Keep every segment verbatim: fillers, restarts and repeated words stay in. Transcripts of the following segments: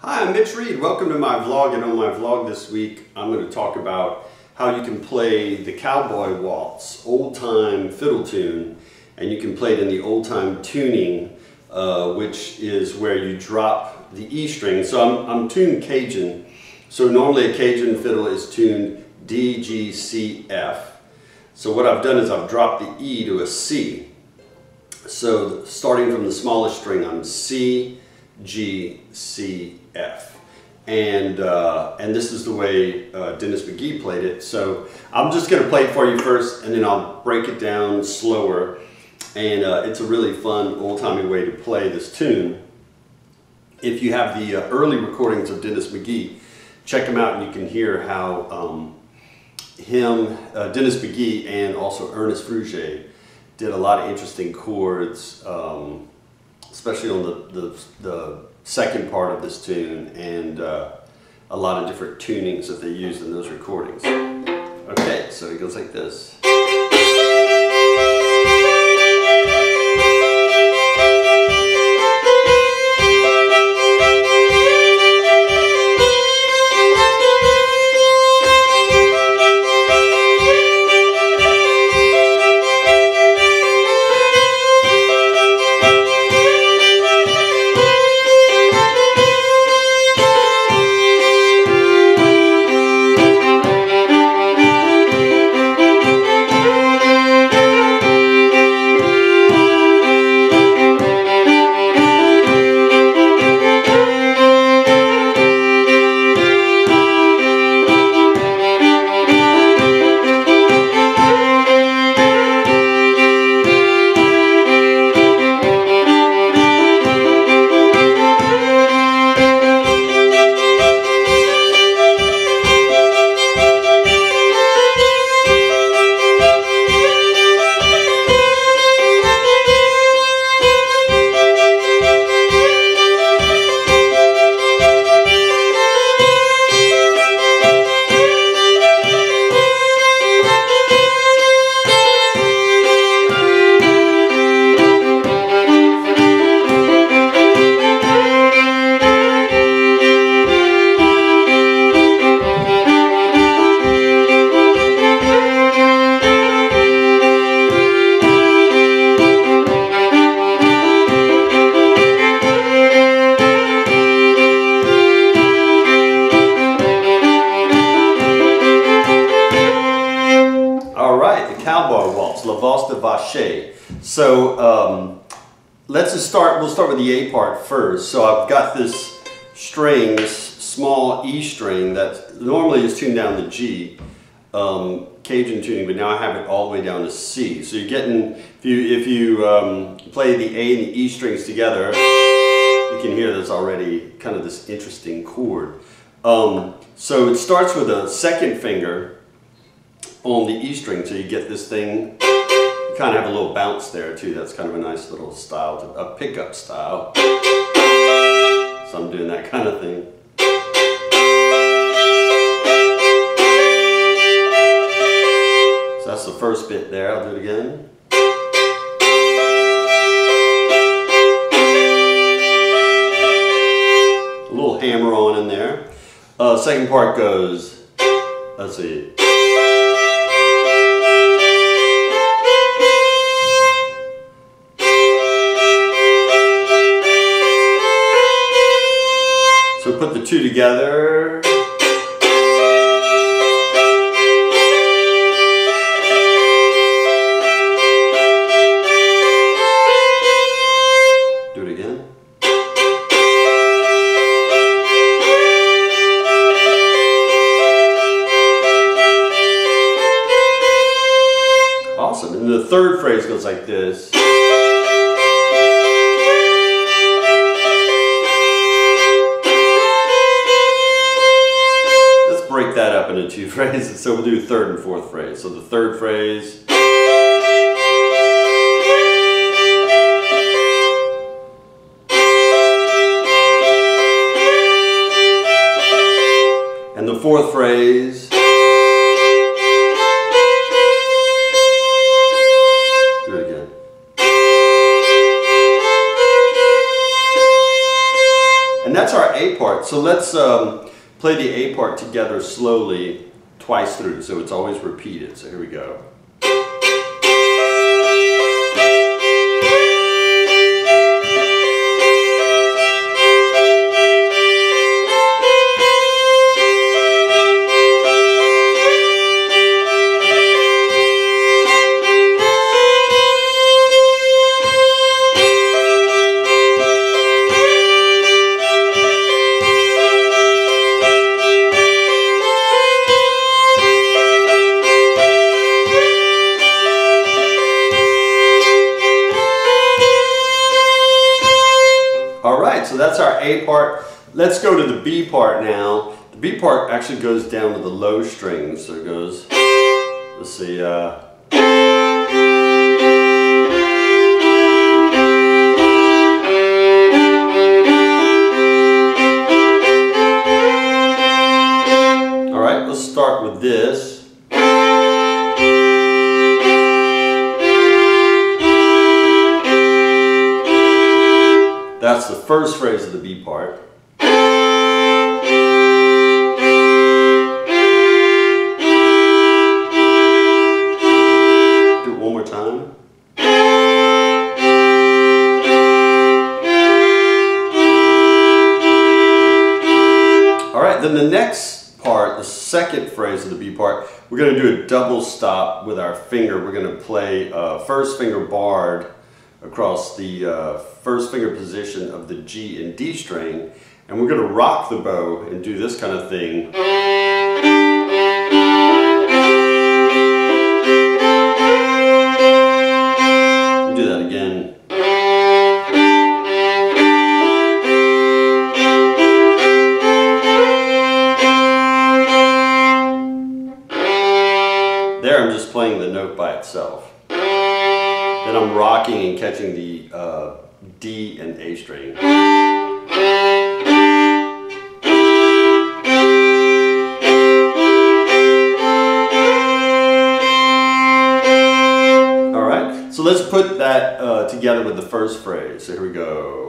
Hi, I'm Mitch Reed. Welcome to my vlog, and on my vlog this week I'm going to talk about how you can play the cowboy waltz, old-time fiddle tune, and you can play it in the old-time tuning, uh, which is where you drop the E string. So I'm, I'm tuned Cajun, so normally a Cajun fiddle is tuned D G C F. So what I've done is I've dropped the E to a C. So starting from the smallest string, I'm C, G, C, F. And, uh, and this is the way uh, Dennis McGee played it. So I'm just going to play it for you first, and then I'll break it down slower. And uh, it's a really fun old-timey way to play this tune. If you have the uh, early recordings of Dennis McGee, check them out and you can hear how um, him, uh, Dennis McGee, and also Ernest Frugier did a lot of interesting chords, um, especially on the, the, the second part of this tune, and uh, a lot of different tunings that they used in those recordings. Okay, so it goes like this. So um, let's just start, we'll start with the A part first. So I've got this string, this small E string that normally is tuned down to G, um, Cajun tuning, but now I have it all the way down to C. So you're getting, if you, if you um, play the A and the E strings together, you can hear there's already kind of this interesting chord. Um, so it starts with a second finger on the E string, so you get this thing. Kind of have a little bounce there too. That's kind of a nice little style, to, a pickup style. So I'm doing that kind of thing. So that's the first bit there. I'll do it again. A little hammer on in there. Uh, second part goes, let's see. Put the two together. Do it again. Awesome. And the third phrase goes like this. That up into two phrases, so we'll do third and fourth phrase. So the third phrase, and the fourth phrase, do it again, and that's our A part. So let's um, play the A part together slowly twice through, so it's always repeated. So here we go. So that's our A part. Let's go to the B part now. The B part actually goes down to the low strings. So it goes, let's see, uh, all right, let's start with this. That's the first phrase of the B part. Do it one more time. All right, then the next part, the second phrase of the B part, we're going to do a double stop with our finger. We're going to play uh, first finger barred across the uh, first finger position of the G and D string, and we're going to rock the bow and do this kind of thing. We'll do that again. There I'm just playing the note by itself. Then I'm rocking and catching the uh, D and A string. All right, so let's put that uh, together with the first phrase. So here we go.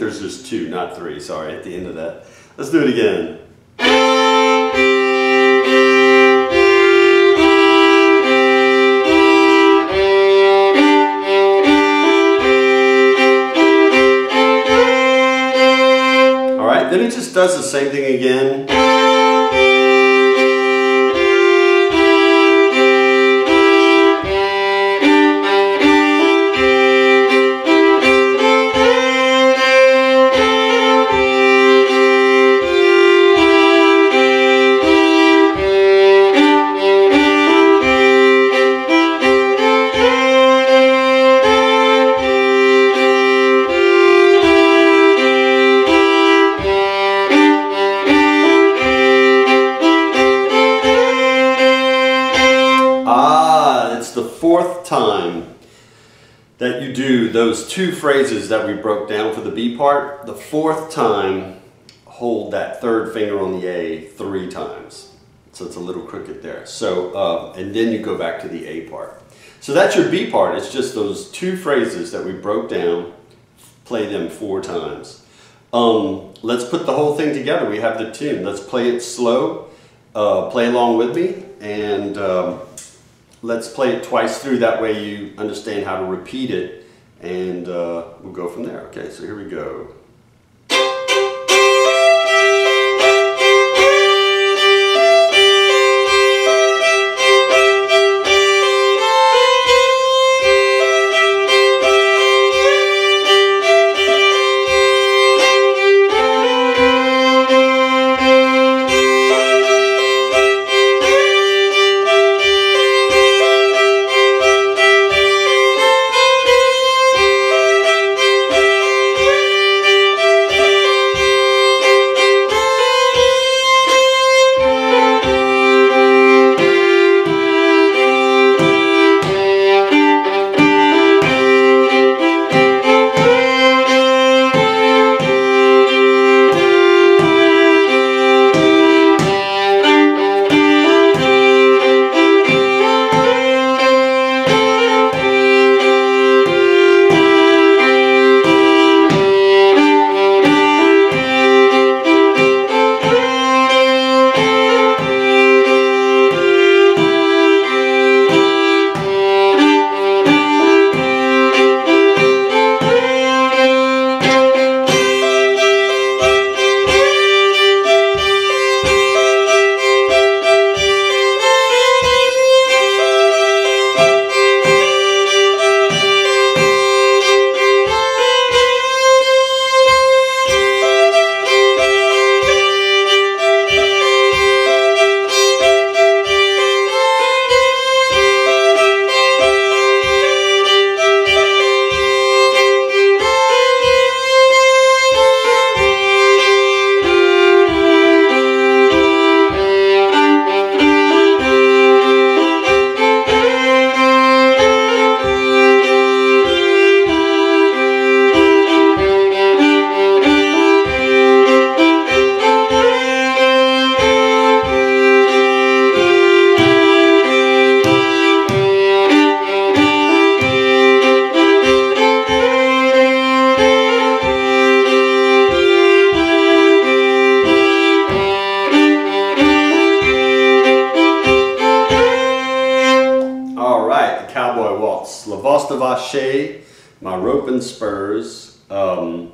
There's just two, not three, sorry, at the end of that. Let's do it again. All right, then it just does the same thing again. Fourth time that you do those two phrases that we broke down for the B part, the fourth time, hold that third finger on the A three times. So it's a little crooked there. So, uh, and then you go back to the A part. So that's your B part. It's just those two phrases that we broke down, play them four times. Um, let's put the whole thing together. We have the tune. Let's play it slow. Uh, play along with me, and um, let's play it twice through, that way you understand how to repeat it, and uh, we'll go from there. Okay, so here we go. Cost of Vache, my rope and spurs. Um,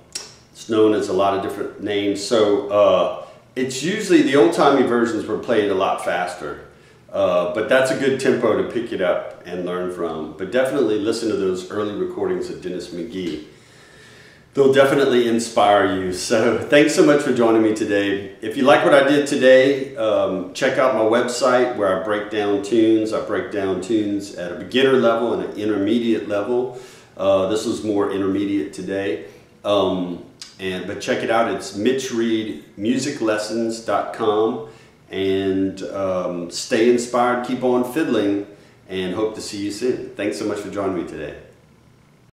it's known as a lot of different names. So uh, it's usually the old-timey versions were played a lot faster. Uh, but that's a good tempo to pick it up and learn from. But definitely listen to those early recordings of Dennis McGee. They'll definitely inspire you. So thanks so much for joining me today. If you like what I did today, um, check out my website where I break down tunes. I break down tunes at a beginner level and an intermediate level. Uh, this was more intermediate today. Um, and but check it out. It's mitch reed music lessons dot com. And um, stay inspired, keep on fiddling, and hope to see you soon. Thanks so much for joining me today.